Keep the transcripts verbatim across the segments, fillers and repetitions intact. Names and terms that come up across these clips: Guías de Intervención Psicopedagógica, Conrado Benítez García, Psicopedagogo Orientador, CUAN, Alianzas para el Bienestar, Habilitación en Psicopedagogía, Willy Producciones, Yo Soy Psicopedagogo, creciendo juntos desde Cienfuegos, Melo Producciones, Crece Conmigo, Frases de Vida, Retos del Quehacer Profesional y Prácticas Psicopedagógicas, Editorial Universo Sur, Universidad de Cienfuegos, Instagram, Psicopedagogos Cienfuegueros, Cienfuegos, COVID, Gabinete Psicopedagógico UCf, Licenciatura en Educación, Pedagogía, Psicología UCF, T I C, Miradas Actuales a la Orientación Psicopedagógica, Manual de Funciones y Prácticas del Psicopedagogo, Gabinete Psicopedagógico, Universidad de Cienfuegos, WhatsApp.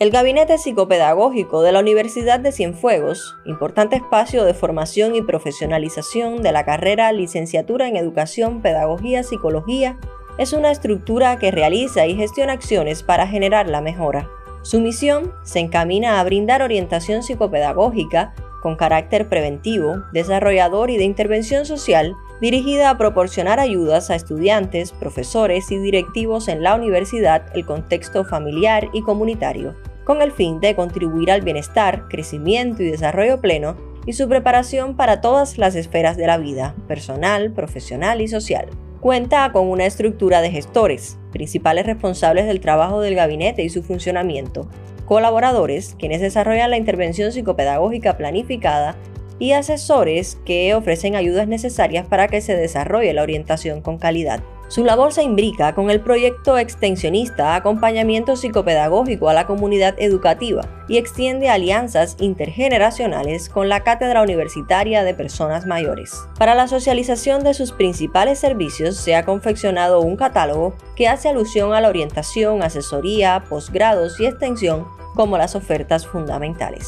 El Gabinete Psicopedagógico de la Universidad de Cienfuegos, importante espacio de formación y profesionalización de la carrera Licenciatura en Educación, Pedagogía, Psicología, es una estructura que realiza y gestiona acciones para generar la mejora. Su misión se encamina a brindar orientación psicopedagógica con carácter preventivo, desarrollador y de intervención social, dirigida a proporcionar ayudas a estudiantes, profesores y directivos en la universidad, el contexto familiar y comunitario, con el fin de contribuir al bienestar, crecimiento y desarrollo pleno y su preparación para todas las esferas de la vida, personal, profesional y social. Cuenta con una estructura de gestores, principales responsables del trabajo del gabinete y su funcionamiento, colaboradores, quienes desarrollan la intervención psicopedagógica planificada, y asesores que ofrecen ayudas necesarias para que se desarrolle la orientación con calidad. Su labor se imbrica con el proyecto extensionista Acompañamiento Psicopedagógico a la Comunidad Educativa y extiende alianzas intergeneracionales con la Cátedra Universitaria de Personas Mayores. Para la socialización de sus principales servicios se ha confeccionado un catálogo que hace alusión a la orientación, asesoría, posgrados y extensión como las ofertas fundamentales.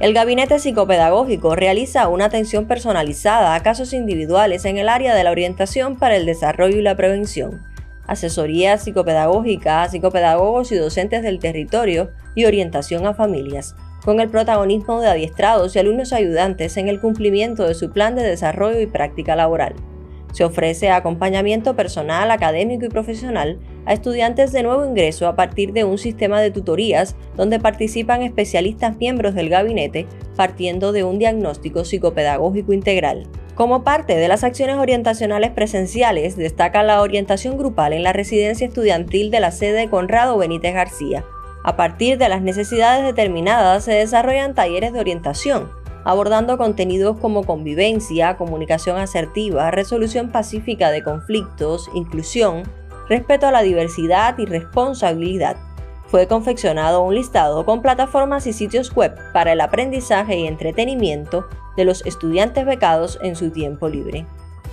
El Gabinete Psicopedagógico realiza una atención personalizada a casos individuales en el área de la orientación para el desarrollo y la prevención, asesoría psicopedagógica a psicopedagogos y docentes del territorio y orientación a familias, con el protagonismo de adiestrados y alumnos ayudantes en el cumplimiento de su plan de desarrollo y práctica laboral. Se ofrece acompañamiento personal, académico y profesional a estudiantes de nuevo ingreso a partir de un sistema de tutorías donde participan especialistas miembros del gabinete partiendo de un diagnóstico psicopedagógico integral. Como parte de las acciones orientacionales presenciales, destaca la orientación grupal en la residencia estudiantil de la sede Conrado Benítez García. A partir de las necesidades determinadas se desarrollan talleres de orientación, abordando contenidos como convivencia, comunicación asertiva, resolución pacífica de conflictos, inclusión, respeto a la diversidad y responsabilidad. Fue confeccionado un listado con plataformas y sitios web para el aprendizaje y entretenimiento de los estudiantes becados en su tiempo libre.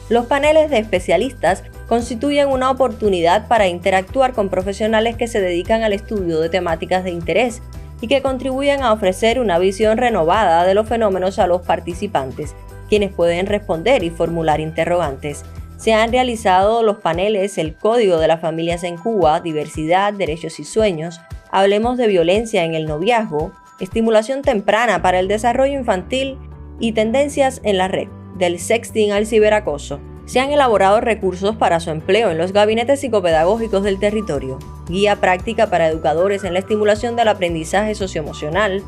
Los paneles de especialistas constituyen una oportunidad para interactuar con profesionales que se dedican al estudio de temáticas de interés y que contribuyen a ofrecer una visión renovada de los fenómenos a los participantes, quienes pueden responder y formular interrogantes. Se han realizado los paneles El Código de las Familias en Cuba, Diversidad, Derechos y Sueños, Hablemos de Violencia en el Noviazgo, Estimulación Temprana para el Desarrollo Infantil y Tendencias en la Red, del sexting al ciberacoso. Se han elaborado recursos para su empleo en los gabinetes psicopedagógicos del territorio, guía práctica para educadores en la estimulación del aprendizaje socioemocional,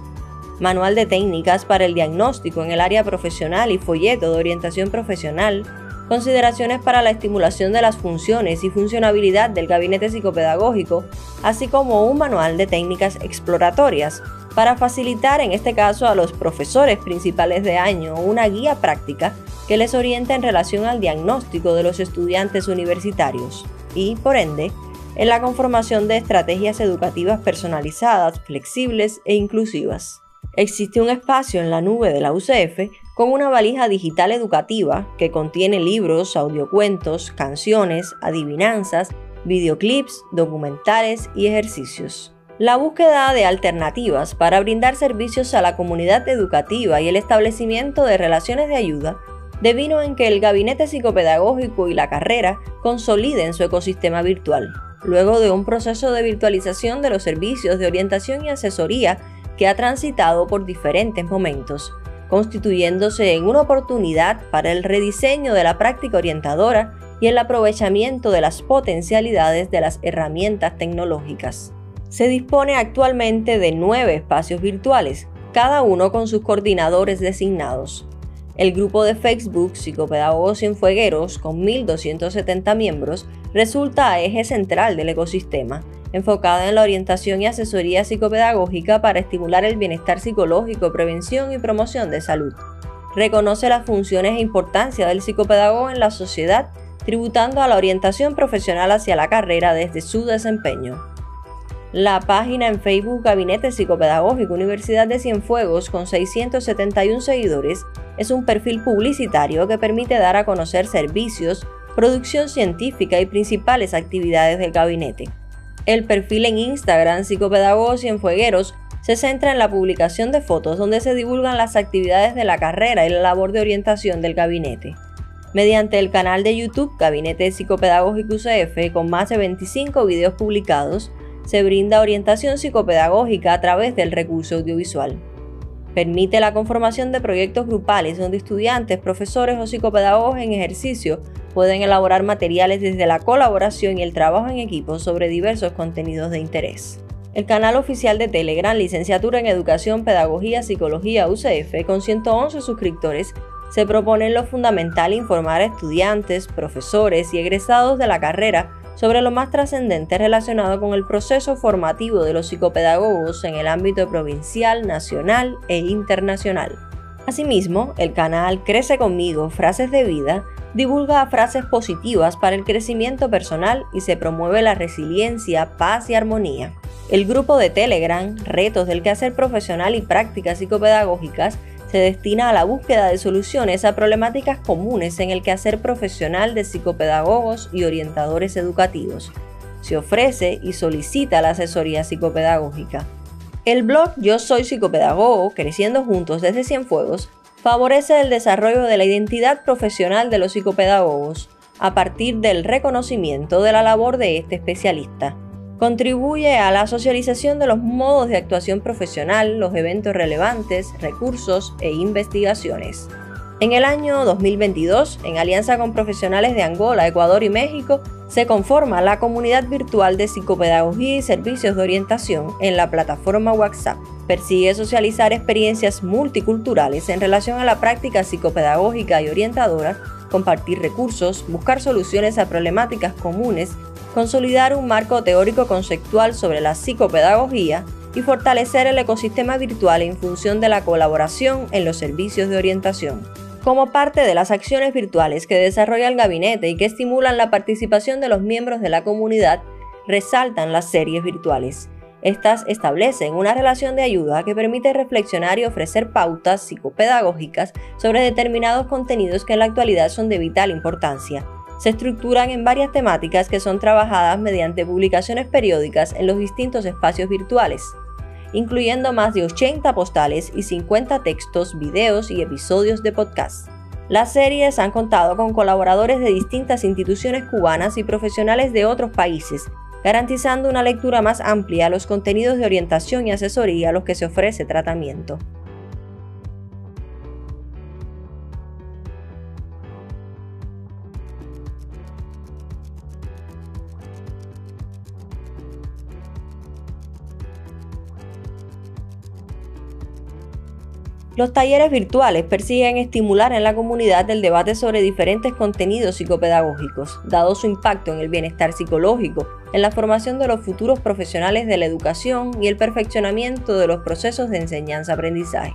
manual de técnicas para el diagnóstico en el área profesional y folleto de orientación profesional, consideraciones para la estimulación de las funciones y funcionabilidad del gabinete psicopedagógico, así como un manual de técnicas exploratorias para facilitar en este caso a los profesores principales de año una guía práctica que les orienta en relación al diagnóstico de los estudiantes universitarios y, por ende, en la conformación de estrategias educativas personalizadas, flexibles e inclusivas. Existe un espacio en la nube de la U C F con una valija digital educativa que contiene libros, audiocuentos, canciones, adivinanzas, videoclips, documentales y ejercicios. La búsqueda de alternativas para brindar servicios a la comunidad educativa y el establecimiento de relaciones de ayuda devino en que el gabinete psicopedagógico y la carrera consoliden su ecosistema virtual, luego de un proceso de virtualización de los servicios de orientación y asesoría que ha transitado por diferentes momentos, constituyéndose en una oportunidad para el rediseño de la práctica orientadora y el aprovechamiento de las potencialidades de las herramientas tecnológicas. Se dispone actualmente de nueve espacios virtuales, cada uno con sus coordinadores designados. El grupo de Facebook Psicopedagogos Cienfuegueros, con mil doscientos setenta miembros, resulta eje central del ecosistema, enfocada en la orientación y asesoría psicopedagógica para estimular el bienestar psicológico, prevención y promoción de salud. Reconoce las funciones e importancia del psicopedagogo en la sociedad, tributando a la orientación profesional hacia la carrera desde su desempeño. La página en Facebook Gabinete Psicopedagógico Universidad de Cienfuegos, con seiscientos setenta y uno seguidores, es un perfil publicitario que permite dar a conocer servicios, producción científica y principales actividades del gabinete. El perfil en Instagram Psicopedagogos Cienfuegueros se centra en la publicación de fotos donde se divulgan las actividades de la carrera y la labor de orientación del gabinete. Mediante el canal de YouTube Gabinete Psicopedagógico U C F, con más de veinticinco videos publicados, se brinda orientación psicopedagógica a través del recurso audiovisual. Permite la conformación de proyectos grupales donde estudiantes, profesores o psicopedagogos en ejercicio pueden elaborar materiales desde la colaboración y el trabajo en equipo sobre diversos contenidos de interés. El canal oficial de Telegram Licenciatura en Educación, Pedagogía, Psicología U C F, con ciento once suscriptores, se propone en lo fundamental informar a estudiantes, profesores y egresados de la carrera sobre lo más trascendente relacionado con el proceso formativo de los psicopedagogos en el ámbito provincial, nacional e internacional. Asimismo, el canal Crece Conmigo, Frases de Vida, divulga frases positivas para el crecimiento personal y se promueve la resiliencia, paz y armonía. El grupo de Telegram, Retos del Quehacer Profesional y Prácticas Psicopedagógicas, se destina a la búsqueda de soluciones a problemáticas comunes en el quehacer profesional de psicopedagogos y orientadores educativos. Se ofrece y solicita la asesoría psicopedagógica. El blog Yo Soy Psicopedagogo, creciendo juntos desde Cienfuegos, favorece el desarrollo de la identidad profesional de los psicopedagogos a partir del reconocimiento de la labor de este especialista. Contribuye a la socialización de los modos de actuación profesional, los eventos relevantes, recursos e investigaciones. En el año dos mil veintidós, en alianza con profesionales de Angola, Ecuador y México, se conforma la comunidad virtual de psicopedagogía y servicios de orientación en la plataforma WhatsApp. Persigue socializar experiencias multiculturales en relación a la práctica psicopedagógica y orientadora, compartir recursos, buscar soluciones a problemáticas comunes, consolidar un marco teórico-conceptual sobre la psicopedagogía y fortalecer el ecosistema virtual en función de la colaboración en los servicios de orientación. Como parte de las acciones virtuales que desarrolla el gabinete y que estimulan la participación de los miembros de la comunidad, resaltan las series virtuales. Estas establecen una relación de ayuda que permite reflexionar y ofrecer pautas psicopedagógicas sobre determinados contenidos que en la actualidad son de vital importancia. Se estructuran en varias temáticas que son trabajadas mediante publicaciones periódicas en los distintos espacios virtuales, incluyendo más de ochenta postales y cincuenta textos, videos y episodios de podcast. Las series han contado con colaboradores de distintas instituciones cubanas y profesionales de otros países, garantizando una lectura más amplia a los contenidos de orientación y asesoría a los que se ofrece tratamiento. Los talleres virtuales persiguen estimular en la comunidad el debate sobre diferentes contenidos psicopedagógicos, dado su impacto en el bienestar psicológico, en la formación de los futuros profesionales de la educación y el perfeccionamiento de los procesos de enseñanza-aprendizaje.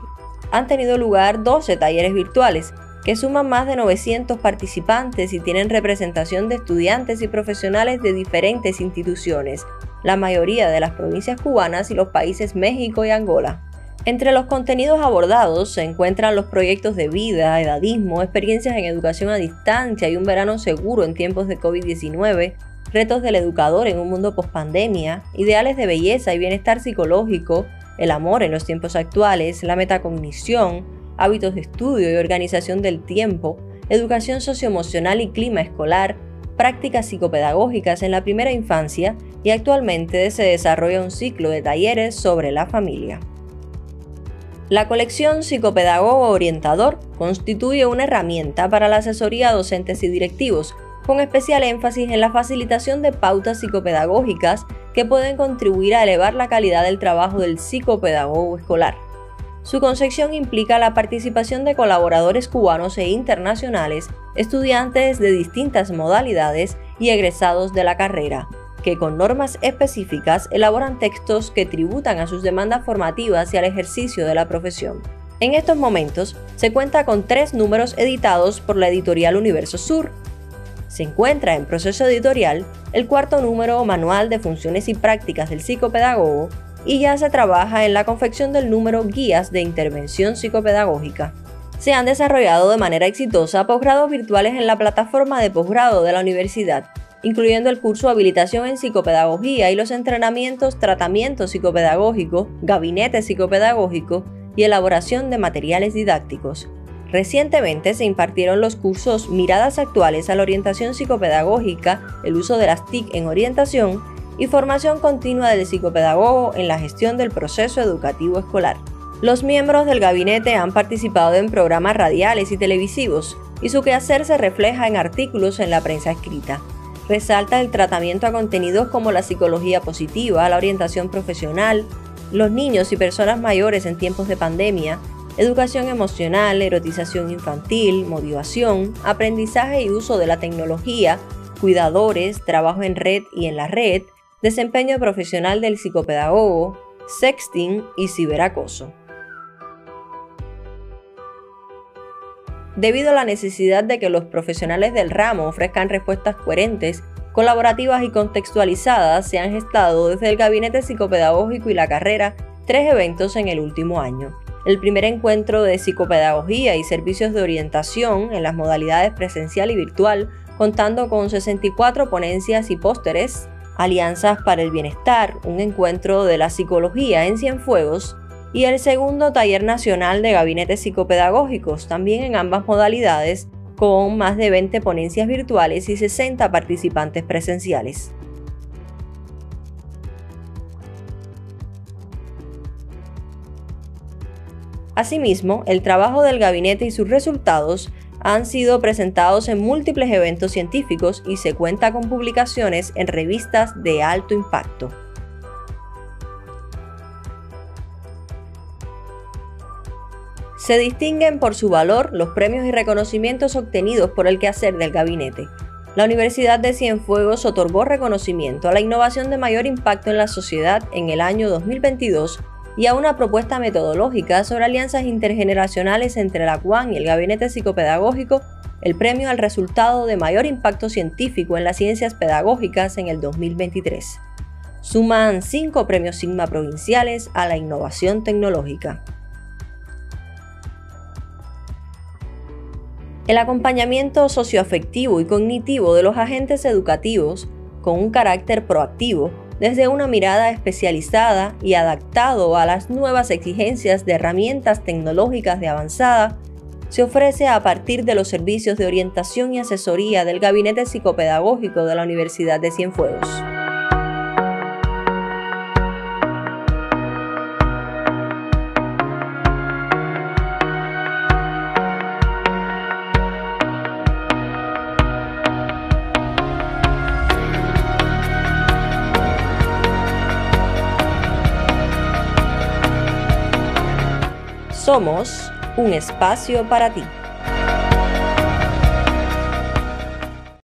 Han tenido lugar doce talleres virtuales, que suman más de novecientos participantes y tienen representación de estudiantes y profesionales de diferentes instituciones, la mayoría de las provincias cubanas y los países México y Angola. Entre los contenidos abordados se encuentran los proyectos de vida, edadismo, experiencias en educación a distancia y un verano seguro en tiempos de COVID diecinueve, retos del educador en un mundo pospandemia, ideales de belleza y bienestar psicológico, el amor en los tiempos actuales, la metacognición, hábitos de estudio y organización del tiempo, educación socioemocional y clima escolar, prácticas psicopedagógicas en la primera infancia y actualmente se desarrolla un ciclo de talleres sobre la familia. La colección Psicopedagogo Orientador constituye una herramienta para la asesoría a docentes y directivos, con especial énfasis en la facilitación de pautas psicopedagógicas que pueden contribuir a elevar la calidad del trabajo del psicopedagogo escolar. Su concepción implica la participación de colaboradores cubanos e internacionales, estudiantes de distintas modalidades y egresados de la carrera, que con normas específicas elaboran textos que tributan a sus demandas formativas y al ejercicio de la profesión. En estos momentos se cuenta con tres números editados por la Editorial Universo Sur. Se encuentra en proceso editorial el cuarto número Manual de Funciones y Prácticas del Psicopedagogo y ya se trabaja en la confección del número Guías de Intervención Psicopedagógica. Se han desarrollado de manera exitosa posgrados virtuales en la plataforma de posgrado de la universidad, incluyendo el curso Habilitación en Psicopedagogía y los entrenamientos Tratamiento Psicopedagógico, Gabinete Psicopedagógico y Elaboración de Materiales Didácticos. Recientemente se impartieron los cursos Miradas Actuales a la Orientación Psicopedagógica, el uso de las T I C en orientación y formación continua del psicopedagogo en la gestión del proceso educativo escolar. Los miembros del gabinete han participado en programas radiales y televisivos y su quehacer se refleja en artículos en la prensa escrita. Resalta el tratamiento a contenidos como la psicología positiva, la orientación profesional, los niños y personas mayores en tiempos de pandemia, educación emocional, erotización infantil, motivación, aprendizaje y uso de la tecnología, cuidadores, trabajo en red y en la red, desempeño profesional del psicopedagogo, sexting y ciberacoso. Debido a la necesidad de que los profesionales del ramo ofrezcan respuestas coherentes, colaborativas y contextualizadas, se han gestado desde el Gabinete Psicopedagógico y la carrera tres eventos en el último año. El primer encuentro de psicopedagogía y servicios de orientación en las modalidades presencial y virtual, contando con sesenta y cuatro ponencias y pósteres. Alianzas para el Bienestar, un encuentro de la psicología en Cienfuegos. Y el segundo taller nacional de gabinetes psicopedagógicos, también en ambas modalidades, con más de veinte ponencias virtuales y sesenta participantes presenciales. Asimismo, el trabajo del gabinete y sus resultados han sido presentados en múltiples eventos científicos y se cuenta con publicaciones en revistas de alto impacto. Se distinguen por su valor los premios y reconocimientos obtenidos por el quehacer del gabinete. La Universidad de Cienfuegos otorgó reconocimiento a la innovación de mayor impacto en la sociedad en el año dos mil veintidós y a una propuesta metodológica sobre alianzas intergeneracionales entre la CUAN y el Gabinete Psicopedagógico, el premio al resultado de mayor impacto científico en las ciencias pedagógicas en el dos mil veintitrés. Suman cinco premios Sigma provinciales a la innovación tecnológica. El acompañamiento socioafectivo y cognitivo de los agentes educativos, con un carácter proactivo, desde una mirada especializada y adaptado a las nuevas exigencias de herramientas tecnológicas de avanzada, se ofrece a partir de los servicios de orientación y asesoría del Gabinete Psicopedagógico de la Universidad de Cienfuegos. Somos un espacio para ti.